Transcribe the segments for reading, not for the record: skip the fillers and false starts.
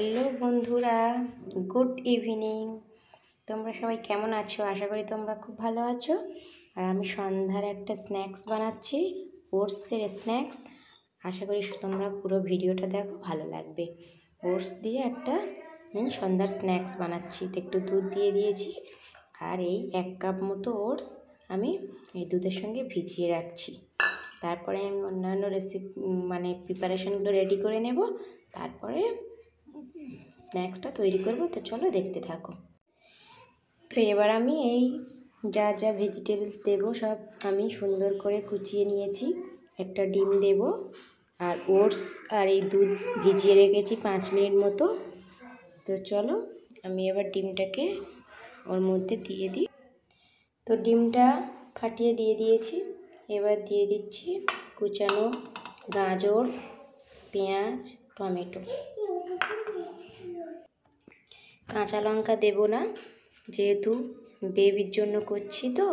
Hello বন্ধুরা, good evening. তোমরা সবাই কেমন আছো? আশা করি তোমরা খুব ভালো আছো। আর আমি সন্ধ্যার একটা স্ন্যাক্স বানাচ্ছি, ওটসের স্ন্যাক্স। আশা করি তোমরা পুরো ভিডিওটা দেখো, ভালো লাগবে। ওটস দিয়ে একটা সন্ধ্যার স্ন্যাক্স বানাচ্ছি। একটু দুধ দিয়ে দিয়েছি, আর এই 1 কাপ মতো ওটস আমি এই দুধের সঙ্গে ভিজিয়ে রাখছি। তারপরে আমি অন্যান্য রেসিপি মানে প্রিপারেশনগুলো রেডি করে নেব, তারপরে স্ন্যাক্সটা তৈরি করব। তো চলো দেখতে থাকো। তো এবার আমি এই যা যা ভেজিটেবলস দেব সব আমি সুন্দর করে কুচিয়ে নিয়েছি। একটা ডিম দেব, আর ওটস আর এই দুধ ভিজিয়ে রেখেছি 5 মিনিট মতো। তো চলো আমি এবার ডিমটাকে ওর মধ্যে দিয়ে দিই। তো ডিমটা ফাটিয়ে দিয়ে দিয়েছি। এবার দিয়ে দিচ্ছি কুচানো গাজর, পেঁয়াজ, টমেটো। কাঁচা লঙ্কা দেব না, যেহেতু বেবির জন্য করছি তো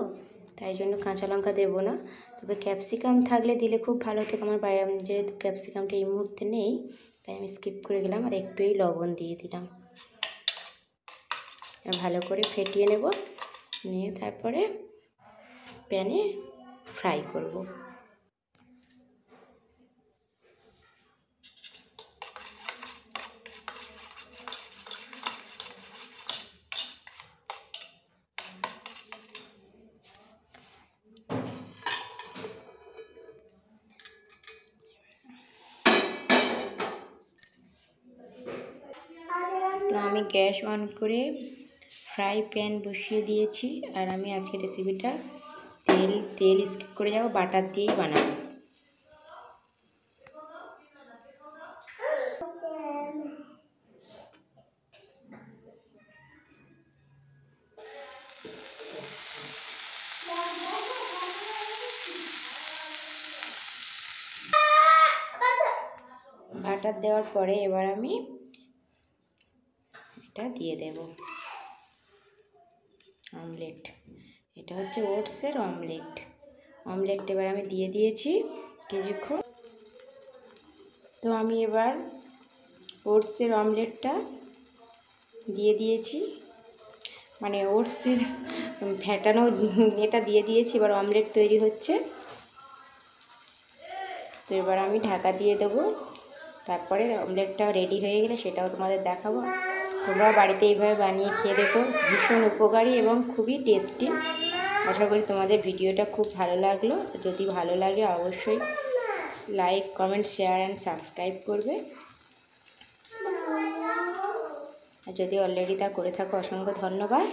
তাই জন্য কাঁচা লঙ্কা দেব না। তবে ক্যাপসিকাম থাকলে দিলে খুব ভালো হতো। আমার বাইরে যেহেতু ক্যাপসিকামটা এই মুহূর্তে নেই তাই আমি স্কিপ করে গেলাম। আর একটুই লবণ দিয়ে দিলাম। ভালো করে ফেটিয়ে নেব, নিয়ে তারপরে প্যানে ফ্রাই করব। তো আমি গ্যাস অন করে ফ্রাই প্যান বসিয়ে দিয়েছি। আর আমি আজকে রেসিপিটা তেল স্কিপ করে যাবো, বাটার দিয়েই বানাবো। বাটার দেওয়ার পরে এবার আমি এটা দিয়ে দেব, অমলেট। এটা হচ্ছে ওটসের অমলেট। এবার আমি দিয়ে দিয়েছি কিছুক্ষণ। তো আমি এবার ওটসের অমলেটটা দিয়ে দিয়েছি, মানে ওটসের ফ্যাটানো এটা দিয়ে দিয়েছি। এবার অমলেট তৈরি হচ্ছে। তো এবার আমি ঢাকা দিয়ে দেবো, তারপরে অমলেটটা রেডি হয়ে গেলে সেটাও তোমাদের দেখাবো। তোমরাও বাড়িতে এইভাবে বানিয়ে খেয়ে দেখো, ভীষণ উপকারী এবং খুবই টেস্টি। আশা করি তোমাদের ভিডিওটা খুব ভালো লাগলো। যদি ভালো লাগে অবশ্যই like, comment, share and subscribe করবে। আর যদি অলরেডি তা করে থাকো অসংখ্য ধন্যবাদ।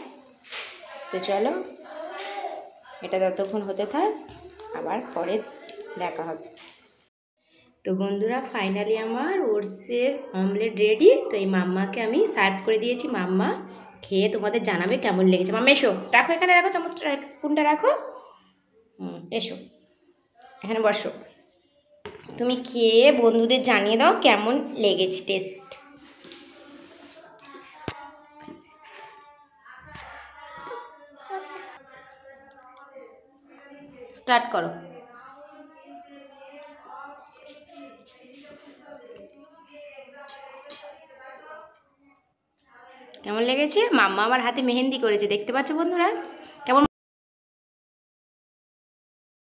তো চলো এটা ততক্ষণ হতে থাক, আবার পরে দেখা হবে। তো বন্ধুরা, ফাইনালি আমার ওটসের অমলেট রেডি। তো এই মাম্মাকে আমি সার্ভ করে দিয়েছি। মাম্মা খেয়ে তোমাদের জানাবে কেমন লেগেছে। মাম্মা এসো, রাখো এখানে, রাখো চামচটা, স্পুনটা রাখো। এসো এখানে বসো। তুমি খেয়ে বন্ধুদের জানিয়ে দাও কেমন লেগেছে টেস্ট। স্টার্ট করো। কেমন লেগেছে? মাম্মা আমার হাতে মেহেন্দি করেছে, দেখতে পাচ্ছ বন্ধুরা।